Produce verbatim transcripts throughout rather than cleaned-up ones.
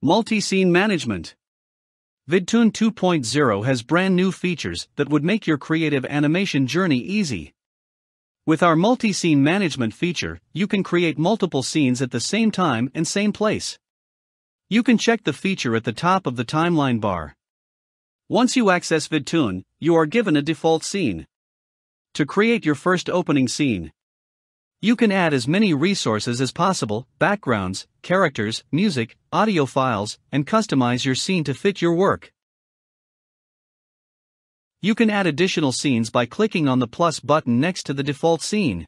Multi-scene management. VidToon two point oh has brand new features that would make your creative animation journey easy. With our multi-scene management feature, you can create multiple scenes at the same time and same place. You can check the feature at the top of the timeline bar. Once you access VidToon, you are given a default scene. To create your first opening scene, you can add as many resources as possible, backgrounds, characters, music, audio files, and customize your scene to fit your work. You can add additional scenes by clicking on the plus button next to the default scene.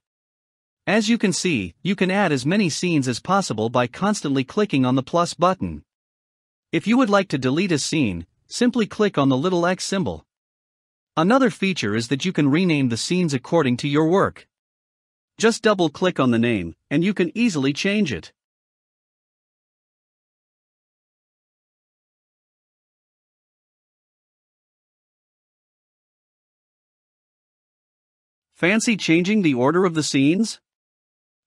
As you can see, you can add as many scenes as possible by constantly clicking on the plus button. If you would like to delete a scene, simply click on the little X symbol. Another feature is that you can rename the scenes according to your work. Just double-click on the name, and you can easily change it. Fancy changing the order of the scenes?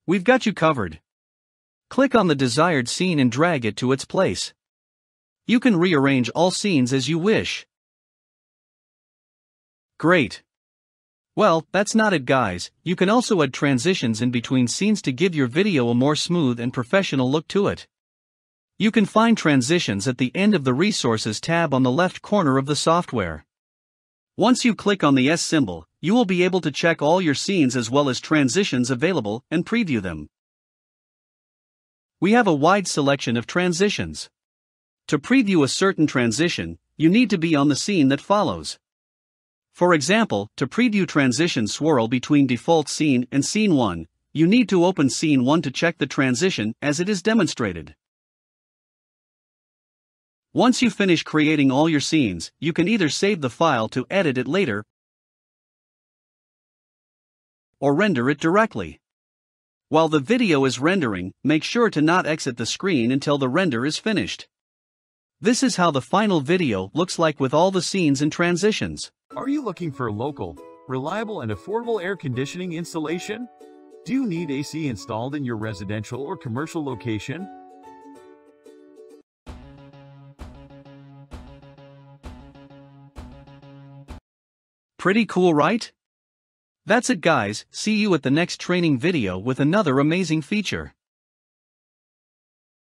We've got you covered. Click on the desired scene and drag it to its place. You can rearrange all scenes as you wish. Great! Well, that's not it, guys. You can also add transitions in between scenes to give your video a more smooth and professional look to it. You can find transitions at the end of the Resources tab on the left corner of the software. Once you click on the S symbol, you will be able to check all your scenes as well as transitions available and preview them. We have a wide selection of transitions. To preview a certain transition, you need to be on the scene that follows. For example, to preview transition swirl between default scene and scene one, you need to open scene one to check the transition as it is demonstrated. Once you finish creating all your scenes, you can either save the file to edit it later or render it directly. While the video is rendering, make sure to not exit the screen until the render is finished. This is how the final video looks like with all the scenes and transitions. Are you looking for local, reliable and affordable air conditioning installation? Do you need A C installed in your residential or commercial location? Pretty cool, right? That's it, guys. See you at the next training video with another amazing feature.